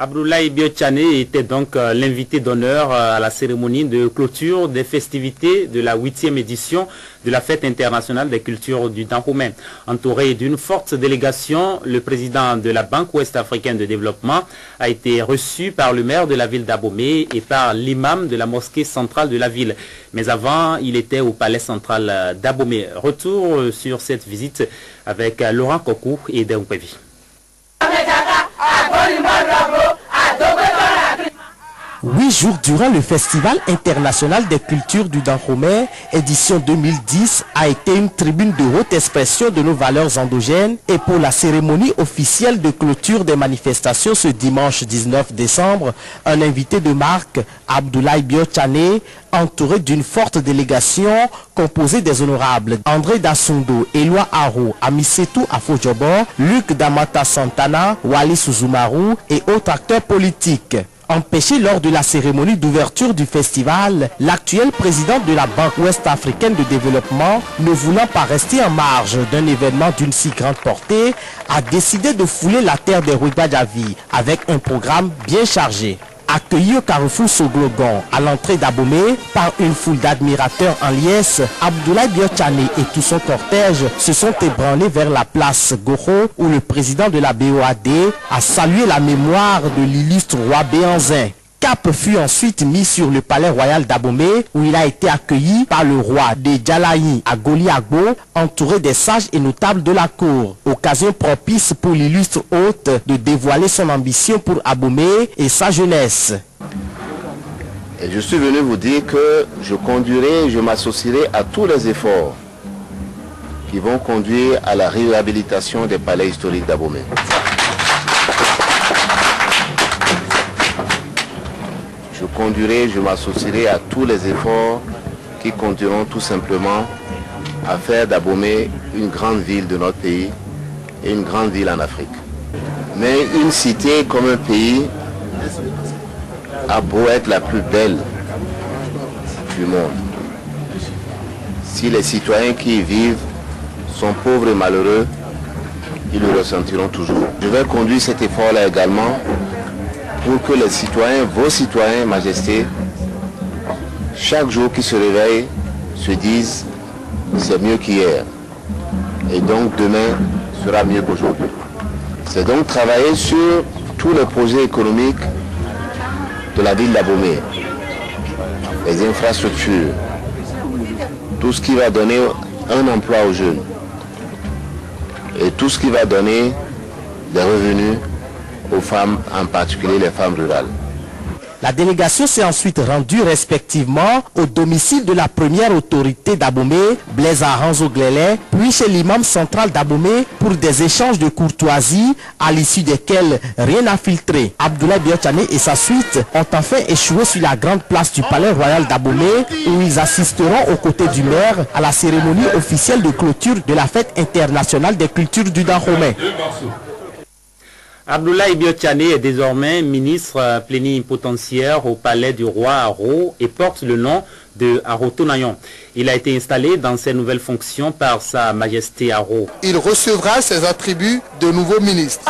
Abdoulaye Bio Tchané était donc l'invité d'honneur à la cérémonie de clôture des festivités de la 8e édition de la Fête internationale des cultures du Danhomè. Entouré d'une forte délégation, le président de la Banque ouest-africaine de développement a été reçu par le maire de la ville d'Abomey et par l'imam de la mosquée centrale de la ville. Mais avant, il était au palais central d'Abomey. Retour sur cette visite avec Laurent Kokou et Dan Pévi. Huit jours durant le Festival international des cultures du Danhomè, édition 2010, a été une tribune de haute expression de nos valeurs endogènes et pour la cérémonie officielle de clôture des manifestations ce dimanche 19 décembre, un invité de marque, Abdoulaye Bio Tchané, entouré d'une forte délégation composée des honorables André Dassundo, Eloi Aho, Amisetou Afojobor, Luc Damata Santana, Wali Souzumaru et autres acteurs politiques. Empêché lors de la cérémonie d'ouverture du festival, l'actuel président de la Banque ouest-africaine de développement, ne voulant pas rester en marge d'un événement d'une si grande portée, a décidé de fouler la terre des Houégbadjavi avec un programme bien chargé. Accueilli au carrefour Soglogon, à l'entrée d'Abomey, par une foule d'admirateurs en liesse, Abdoulaye Bio Tchané et tout son cortège se sont ébranlés vers la place Goro, où le président de la BOAD a salué la mémoire de l'illustre roi Béhanzin. Cap fut ensuite mis sur le palais royal d'Abomey, où il a été accueilli par le roi Dégalaï Agoli Agbo, entouré des sages et notables de la cour. Occasion propice pour l'illustre hôte de dévoiler son ambition pour Abomey et sa jeunesse. Et je suis venu vous dire que je conduirai, je m'associerai à tous les efforts qui vont conduire à la réhabilitation des palais historiques d'Abomey. Je conduirai, je m'associerai à tous les efforts qui conduiront tout simplement à faire d'Abomey une grande ville de notre pays et une grande ville en Afrique. Mais une cité comme un pays a beau être la plus belle du monde. Si les citoyens qui y vivent sont pauvres et malheureux, ils le ressentiront toujours. Je vais conduire cet effort-là également pour que les citoyens, vos citoyens, Majesté, chaque jour qu'ils se réveillent, se disent c'est mieux qu'hier. Et donc demain sera mieux qu'aujourd'hui. C'est donc travailler sur tous les projets économiques de la ville d'Abomey. Les infrastructures, tout ce qui va donner un emploi aux jeunes et tout ce qui va donner des revenus aux femmes, en particulier les femmes rurales. La délégation s'est ensuite rendue respectivement au domicile de la première autorité d'Abomey, Blaise Ahanhanzo Glèlè, puis chez l'imam central d'Abomey pour des échanges de courtoisie à l'issue desquels rien n'a filtré. Abdoulaye Bio Tchané et sa suite ont enfin échoué sur la grande place du palais royal d'Abomey où ils assisteront aux côtés du maire à la cérémonie officielle de clôture de la Fête internationale des cultures du Danhomè. Abdoulaye Bio Tchané est désormais ministre plénipotentiaire au palais du roi Aro et porte le nom de Ahotonnagnon. Il a été installé dans ses nouvelles fonctions par sa majesté Aro. Il recevra ses attributs de nouveau ministre.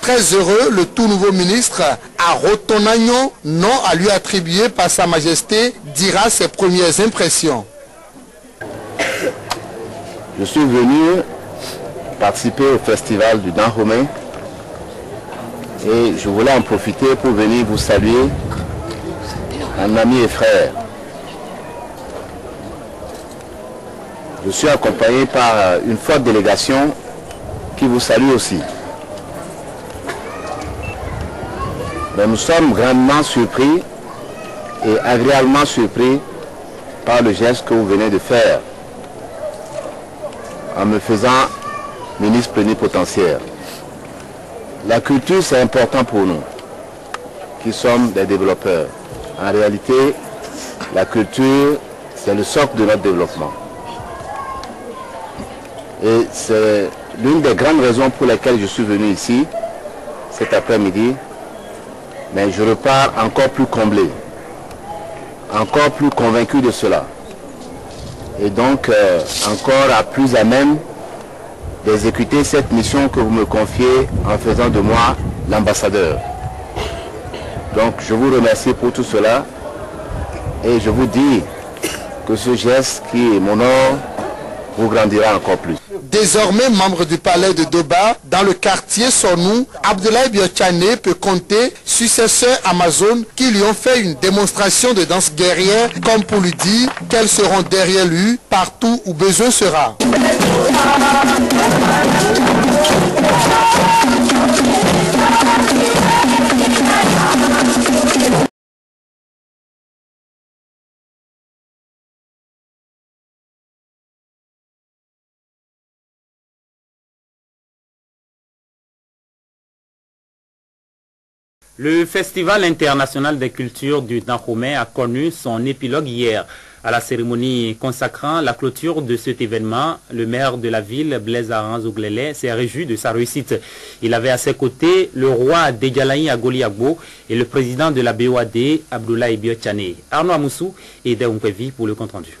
Très heureux, le tout nouveau ministre Ahotonnagnon, nom à lui attribué par Sa Majesté, dira ses premières impressions. Je suis venu participer au festival du Danhomè et je voulais en profiter pour venir vous saluer, un ami et frère. Je suis accompagné par une forte délégation qui vous salue aussi. Mais nous sommes grandement surpris et agréablement surpris par le geste que vous venez de faire en me faisant ministre plénipotentiaire. La culture, c'est important pour nous, qui sommes des développeurs. En réalité, la culture, c'est le socle de notre développement. Et c'est l'une des grandes raisons pour lesquelles je suis venu ici, cet après-midi, mais je repars encore plus comblé, encore plus convaincu de cela. Et donc encore à plus à même d'exécuter cette mission que vous me confiez en faisant de moi l'ambassadeur. Donc je vous remercie pour tout cela et je vous dis que ce geste qui m'honore vous grandira encore plus. Désormais membre du palais de Doba, dans le quartier Sonou, Abdoulaye Bio Tchané peut compter sur ses sœurs amazones qui lui ont fait une démonstration de danse guerrière, comme pour lui dire qu'elles seront derrière lui partout où besoin sera. Le Festival international des cultures du Danhomè a connu son épilogue hier. À la cérémonie consacrant la clôture de cet événement, le maire de la ville, Blaise Ahanhanzo Glèlè, s'est réjoui de sa réussite. Il avait à ses côtés le roi Dégalaï Agoliagbo et le président de la BOAD, Abdoulaye Bio Tchané. Arnaud Amoussou et Dan Pévi pour le compte-rendu.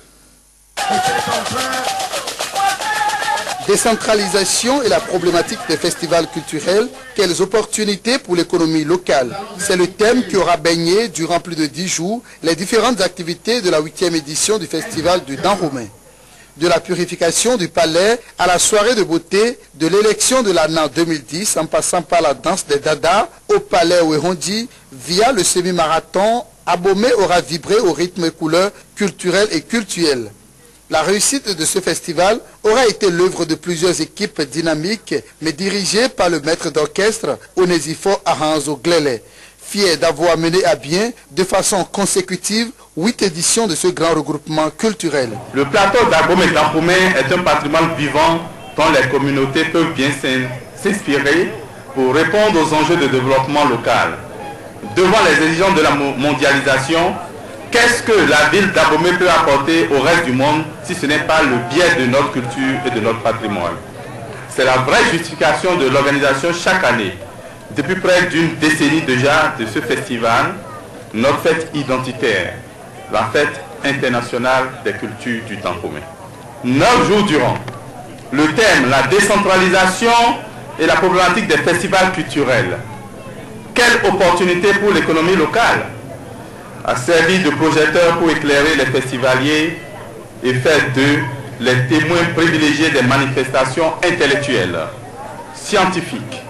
Décentralisation et la problématique des festivals culturels, quelles opportunités pour l'économie locale. C'est le thème qui aura baigné durant plus de 10 jours les différentes activités de la 8e édition du festival du Danhomè. De la purification du palais à la soirée de beauté, de l'élection de l'année 2010 en passant par la danse des Dada au palais Ouérondi via le semi-marathon, Abomey aura vibré au rythme et couleurs culturelles et cultuelles. La réussite de ce festival aura été l'œuvre de plusieurs équipes dynamiques, mais dirigées par le maître d'orchestre Onésiphore Ahanhanzo Glèlè, fier d'avoir mené à bien de façon consécutive 8 éditions de ce grand regroupement culturel. Le plateau d'Agomé-Danhomè est un patrimoine vivant dont les communautés peuvent bien s'inspirer pour répondre aux enjeux de développement local. Devant les exigences de la mondialisation, qu'est-ce que la ville d'Abomey peut apporter au reste du monde si ce n'est pas le biais de notre culture et de notre patrimoine? C'est la vraie justification de l'organisation chaque année, depuis près d'une décennie déjà, de ce festival, notre fête identitaire, la Fête internationale des cultures du Danhomè. 9 jours durant, le thème, la décentralisation et la problématique des festivals culturels. Quelle opportunité pour l'économie locale a servi de projecteur pour éclairer les festivaliers et faire d'eux les témoins privilégiés des manifestations intellectuelles, scientifiques,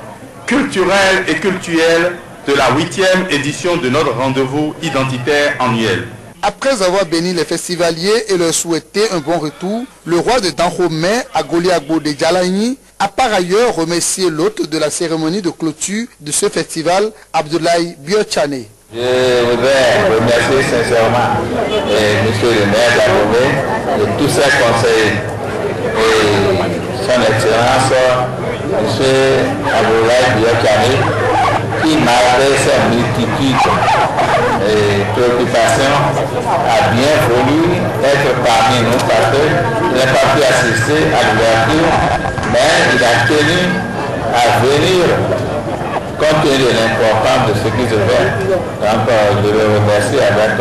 culturelles et cultuelles de la 8e édition de notre rendez-vous identitaire annuel. Après avoir béni les festivaliers et leur souhaité un bon retour, le roi de Danhomè, Agoli Agbo Dedjalagni, a par ailleurs remercié l'hôte de la cérémonie de clôture de ce festival, Abdoulaye Bio Tchané. Je voudrais remercier sincèrement monsieur le maire d'Abomey et tous ses conseillers et son excellence monsieur Abdoulaye Bio Tchané qui malgré sa multitude et préoccupations a bien voulu être parmi nous parce qu'il n'a pas pu assister à l'ouverture, mais il a tenu à venir. Compte tenu de l'importance de ce qui se fait, donc je le remercie avec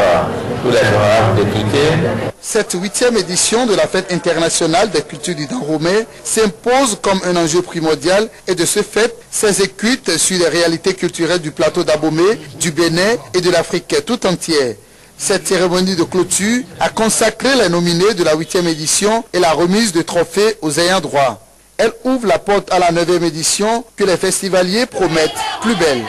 tous les honorables députés. Cette 8e édition de la Fête internationale des cultures du Danhomè s'impose comme un enjeu primordial et de ce fait s'exécute sur les réalités culturelles du plateau d'Abomey, du Bénin et de l'Afrique tout entière. Cette cérémonie de clôture a consacré les nominés de la 8e édition et la remise de trophées aux ayants droit. Elle ouvre la porte à la 9e édition que les festivaliers promettent plus belle.